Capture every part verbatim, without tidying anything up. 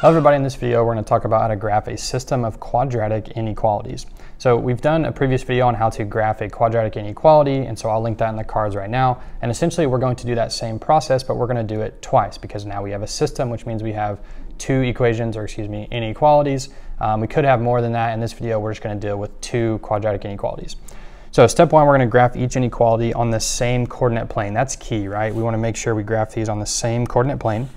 Hello everybody, in this video we're going to talk about how to graph a system of quadratic inequalities. So we've done a previous video on how to graph a quadratic inequality, and so I'll link that in the cards right now. And essentially we're going to do that same process, but we're going to do it twice because now we have a system, which means we have two equations, or excuse me, inequalities. Um, we could have more than that. In this video we're just going to deal with two quadratic inequalities. So step one, we're going to graph each inequality on the same coordinate plane. That's key, right? We want to make sure we graph these on the same coordinate plane.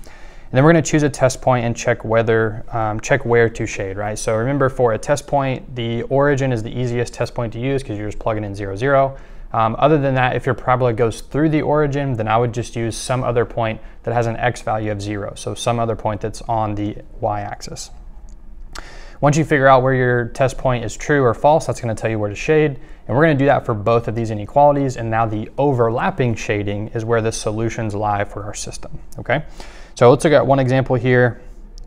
And then we're going to choose a test point and check whether, um, check where to shade, right? So remember, for a test point, the origin is the easiest test point to use because you're just plugging in zero, zero. Um, other than that, if your parabola goes through the origin, then I would just use some other point that has an x value of zero. So some other point that's on the y-axis. Once you figure out where your test point is true or false, that's going to tell you where to shade. And we're going to do that for both of these inequalities. And now the overlapping shading is where the solutions lie for our system, okay? So let's look at one example here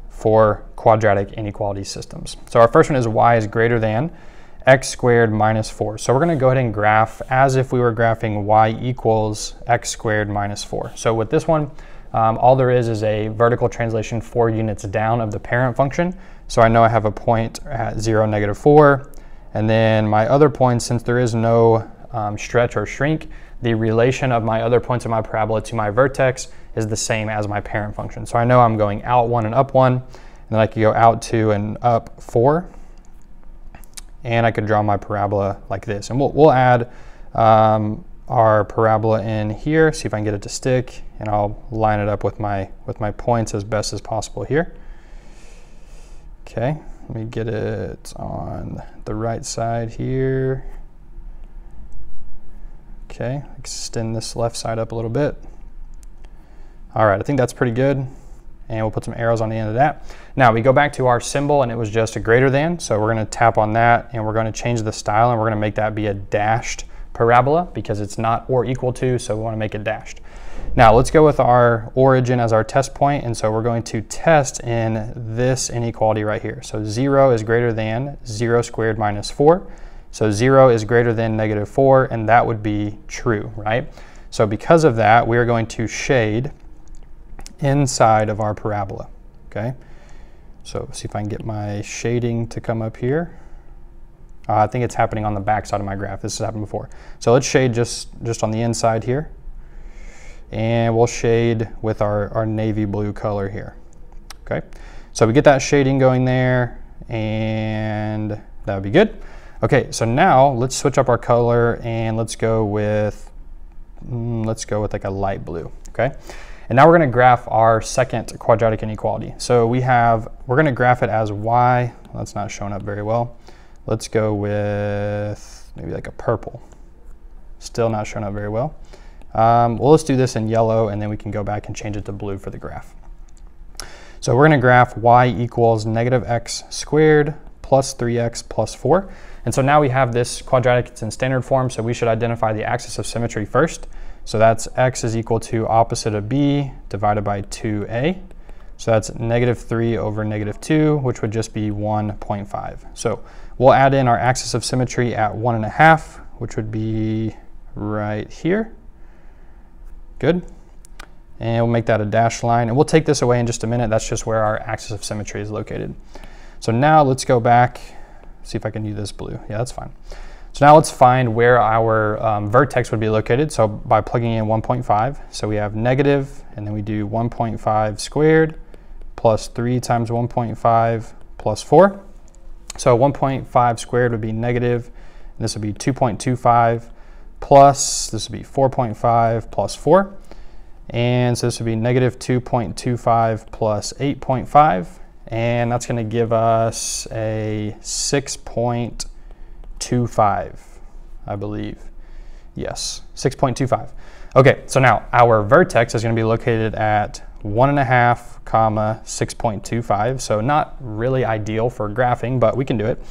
for quadratic inequality systems. So our first one is y is greater than x squared minus four. So we're going to go ahead and graph as if we were graphing y equals x squared minus four. So with this one, um, all there is is a vertical translation four units down of the parent function. So I know I have a point at zero, negative four. And then my other point, since there is no um, stretch or shrink, the relation of my other points of my parabola to my vertex is the same as my parent function. So I know I'm going out one and up one, and then I could go out two and up four. And I could draw my parabola like this. And we'll, we'll add um, our parabola in here, see if I can get it to stick, and I'll line it up with my, with my points as best as possible here. Okay, let me get it on the right side here. Okay, extend this left side up a little bit. All right, I think that's pretty good. And we'll put some arrows on the end of that. Now we go back to our symbol, and it was just a greater than. So we're going to tap on that, and we're going to change the style, and we're going to make that be a dashed parabola because it's not or equal to, so we want to make it dashed. Now let's go with our origin as our test point, and so we're going to test in this inequality right here. So zero is greater than zero squared minus four. So zero is greater than negative four, and that would be true, right? So because of that, we are going to shade inside of our parabola, okay? So see if I can get my shading to come up here. Uh, I think it's happening on the back side of my graph. This has happened before. So let's shade just, just on the inside here. And we'll shade with our, our navy blue color here, okay? So we get that shading going there, and that would be good. Okay, so now let's switch up our color, and let's go with, mm, let's go with like a light blue, okay? And now we're going to graph our second quadratic inequality. So we have, we're going to graph it as y. Well, that's not showing up very well. Let's go with maybe like a purple. Still not showing up very well. Um, well, let's do this in yellow, and then we can go back and change it to blue for the graph. So we're going to graph y equals negative x squared plus three x plus four. And so now we have this quadratic. It's in standard form, so we should identify the axis of symmetry first. So that's x is equal to opposite of b divided by two a. So that's negative three over negative two, which would just be one point five. So we'll add in our axis of symmetry at one and a half, which would be right here. Good. And we'll make that a dashed line. And we'll take this away in just a minute. That's just where our axis of symmetry is located. So now let's go back, see if I can do this blue. Yeah, that's fine. So now let's find where our um, vertex would be located. So by plugging in one point five, so we have negative, and then we do one point five squared plus three times one point five plus four. So one point five squared would be negative, and this would be two point two five plus, this would be four point five plus four. And so this would be negative two point two five plus eight point five, and that's gonna give us a six point two five, I believe. Yes, six point two five. Okay, so now our vertex is going to be located at one and a half comma six point two five. So not really ideal for graphing, but we can do it.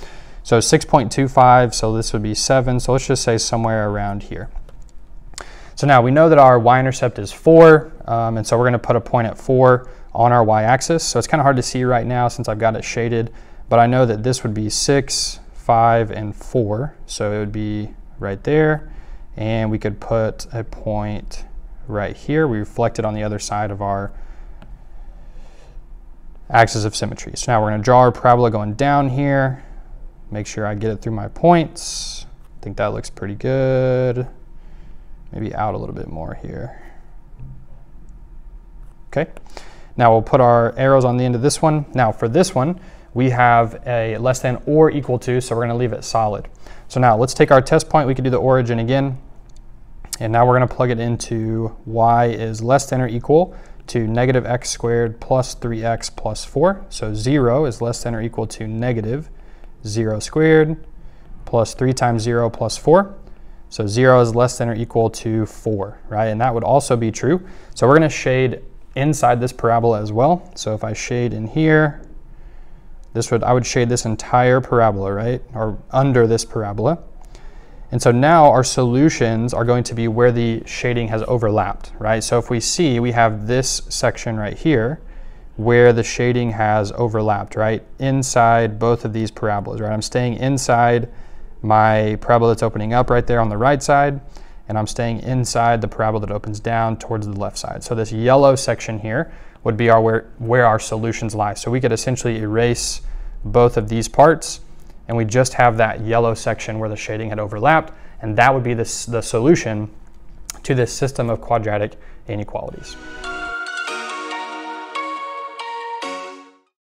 So six point two five, so this would be seven. So let's just say somewhere around here. So now we know that our y-intercept is four, um, and so we're going to put a point at four on our y-axis. So it's kind of hard to see right now since I've got it shaded, but I know that this would be six, five, and four, so it would be right there, and we could put a point right here. We reflect it on the other side of our axis of symmetry. So now we're going to draw our parabola going down here. Make sure I get it through my points. I think that looks pretty good. Maybe out a little bit more here. Okay. Now we'll put our arrows on the end of this one. Now for this one, we have a less than or equal to, so we're going to leave it solid. So now let's take our test point. We can do the origin again. And now we're going to plug it into y is less than or equal to negative x squared plus three x plus four. So zero is less than or equal to negative zero squared plus three times zero plus four. So zero is less than or equal to four, right? And that would also be true. So we're going to shade inside this parabola as well. So if I shade in here, this would I would shade this entire parabola, right? Or under this parabola. And so now our solutions are going to be where the shading has overlapped, right? So if we see, we have this section right here where the shading has overlapped, right? Inside both of these parabolas, right? I'm staying inside my parabola that's opening up right there on the right side, and I'm staying inside the parabola that opens down towards the left side. So this yellow section here would be our where, where our solutions lie. So we could essentially erase both of these parts, and we just have that yellow section where the shading had overlapped, and that would be the, the solution to this system of quadratic inequalities.